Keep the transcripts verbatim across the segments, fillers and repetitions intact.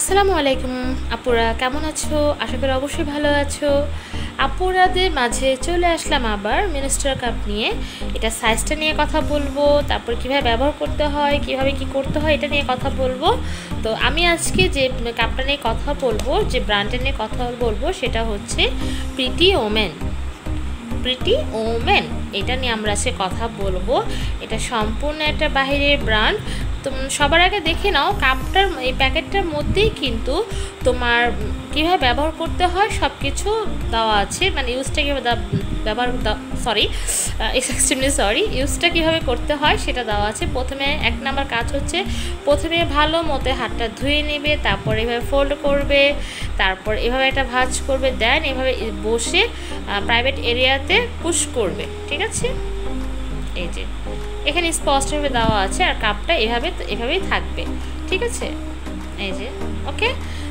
আসসালামু আলাইকুম আপুরা, কেমন আছো? আশা করি অবশ্যই ভালো আছো। আপুরাদের মাঝে চলে আসলাম আবার মিনিস্টার কাপ নিয়ে। এটা সাইজটা নিয়ে কথা বলবো, তারপর কীভাবে ব্যবহার করতে হয়, কিভাবে কি করতে হয় এটা নিয়ে কথা বলবো। তো আমি আজকে যে কাপটা নিয়ে কথা বলবো, যে ব্র্যান্ডটা নিয়ে কথা বলবো, সেটা হচ্ছে প্রিটি ওমেন। প্রিটি ওমেন এটা নিয়ে আমরা আজকে কথা বলবো। এটা সম্পূর্ণ একটা বাইরের ব্র্যান্ড। তো সবার আগে দেখে নাও কাপটার, এই প্যাকেটটার মধ্যেই কিন্তু তোমার কীভাবে ব্যবহার করতে হয় সব কিছু দেওয়া আছে, মানে ইউজটা কীভাবে ব্যবহার সরি এক্সট্রিমলি সরি ইউজটা কীভাবে করতে হয় সেটা দেওয়া আছে। প্রথমে এক নম্বর কাজ হচ্ছে প্রথমে ভালো মতো হাতটা ধুয়ে নেবে, তারপর এভাবে ফোল্ড করবে, তারপর এভাবে একটা ভাঁজ করবে, দেন এভাবে বসে প্রাইভেট এরিয়াতে পুশ করবে, ঠিক আছে? এই যে এখানে স্পষ্টভাবে দেওয়া আছে, আর কাপটা এভাবে এভাবেই থাকবে, ঠিক আছে? এই যে ওকে।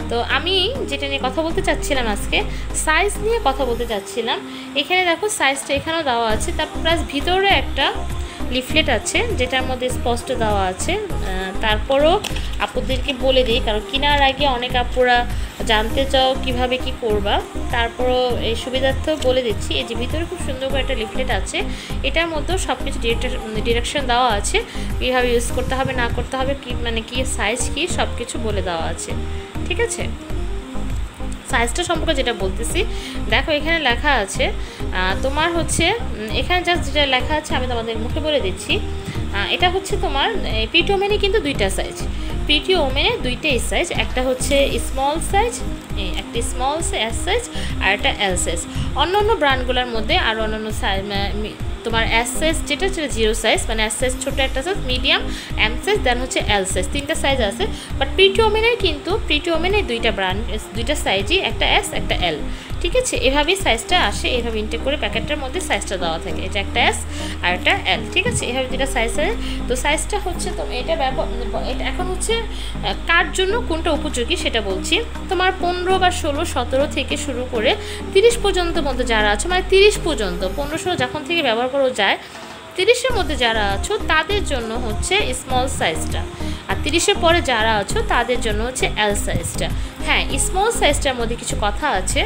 তো আমি যেটা নিয়ে কথা বলতে চাচ্ছিলাম আজকে, সাইজ নিয়ে কথা বলতে চাচ্ছিলাম। এখানে দেখো সাইজটা এখানেও দেওয়া আছে, তারপর প্লাস ভিতরে একটা লিফলেট আছে যেটার মধ্যে স্পষ্ট দেওয়া আছে। তারপরও আপুদেরকে বলে দিই, কারণ কেনার আগে অনেক আপুরা জানতে চাও কিভাবে কি করবা, তারপরও এই সুবিধার্থেও বলে দিচ্ছি। এই যে ভিতরে খুব সুন্দর করে একটা লিফলেট আছে, এটার মধ্যেও সব কিছু ডিরেকশন দেওয়া আছে, কীভাবে ইউজ করতে হবে না করতে হবে, কি মানে কি সাইজ কি সব কিছু বলে দেওয়া আছে, ঠিক আছে? সাইজটা সম্পর্কে যেটা বলতেছি, দেখো এখানে লেখা আছে তোমার হচ্ছে, এখানে জাস্ট যেটা লেখা আছে আমি তোমাদের মুখে বলে দিচ্ছি। এটা হচ্ছে তোমার প্রিটি ওমেনে কিন্তু দুইটা সাইজ, প্রিটি ওমেনে দুইটাই সাইজ, একটা হচ্ছে স্মল সাইজ, একটা স্মল এস সাইজ আর একটা এল সাইজ। অন্য অন্য ব্র্যান্ডগুলোর মধ্যে আর অন্য অন্য সাইজ, তোমার এস সাইজ যেটা হচ্ছে জিরো সাইজ, মানে এস সাইজ ছোটো একটা size, medium, M size, then হচ্ছে এল সাইজ, তিনটা সাইজ আছে। বাট প্রিটি ওমেনের কিন্তু প্রিটি ওমেনের দুইটা ব্র্যান্ড দুইটা সাইজই, একটা এস একটা এল, ঠিক আছে? এভাবেই সাইজটা আসে, এভাবে ইনটেক করে প্যাকেটটার মধ্যে সাইজটা দেওয়া থাকে। এটা একটা এস আর একটা এল, ঠিক আছে? এভাবে দুইটা সাইজ আছে। তো সাইজটা হচ্ছে তো এটা ব্যাপক, এটা এখন হচ্ছে কার জন্য কোনটা উপযোগী সেটা বলছি। তোমার পনেরো বা ষোলো সতেরো থেকে শুরু করে তিরিশ পর্যন্ত মধ্যে যারা আছে, মানে তিরিশ পর্যন্ত পনেরো ষোলো যখন থেকে ব্যবহার করা যায়, তিরিশের মধ্যে যারা আছো তাদের জন্য হচ্ছে স্মল সাইজটা, আর তিরিশের পরে যারা আছো তাদের জন্য হচ্ছে এল সাইজটা। হ্যাঁ, স্মল সাইজটার মধ্যে কিছু কথা আছে,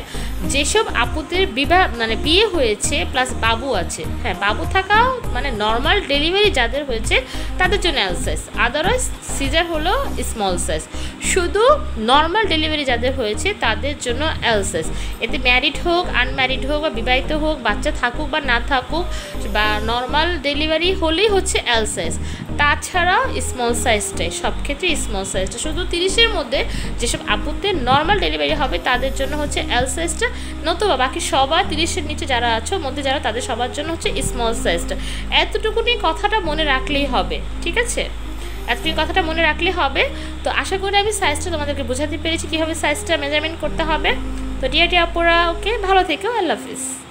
যেসব আপুদের বিবাহ মানে বিয়ে হয়েছে প্লাস বাবু আছে, হ্যাঁ বাবু থাকাও মানে নর্মাল ডেলিভারি যাদের হয়েছে তাদের জন্য এল সাইজ, আদারওয়াইজ সিজার হলো স্মল সাইজ। শুধু নর্মাল ডেলিভারি যাদের হয়েছে তাদের জন্য এল সাইজ। এতে ম্যারিড হোক আনম্যারিড হোক বা বিবাহিত হোক, বাচ্চা থাকুক বা না থাকুক, বা নর্মাল ডেলিভারি হলেই হচ্ছে এল সাইজ। তাছাড়াও স্মল সাইজটাই সব ক্ষেত্রে, স্মল সাইজটা শুধু তিরিশের মধ্যে যেসব আপুদের নর্মাল ডেলিভারি হবে তাদের জন্য হচ্ছে এল সাইজটা, নতুবা বাকি সবার তিরিশের নিচে যারা আছো মধ্যে যারা, তাদের সবার জন্য হচ্ছে স্মল সাইজটা। এতটুকুনি কথাটা মনে রাখলেই হবে, ঠিক আছে? এতটুকু কথাটা মনে রাখলেই হবে। তো আশা করি আমি সাইজটা তোমাদেরকে বোঝাতে পেরেছি কীভাবে সাইজটা মেজারমেন্ট করতে হবে। তো ডিয়ার ডিয়ার আপুরা, ওকে, ভালো থেকো, আল্লাহ হাফিজ।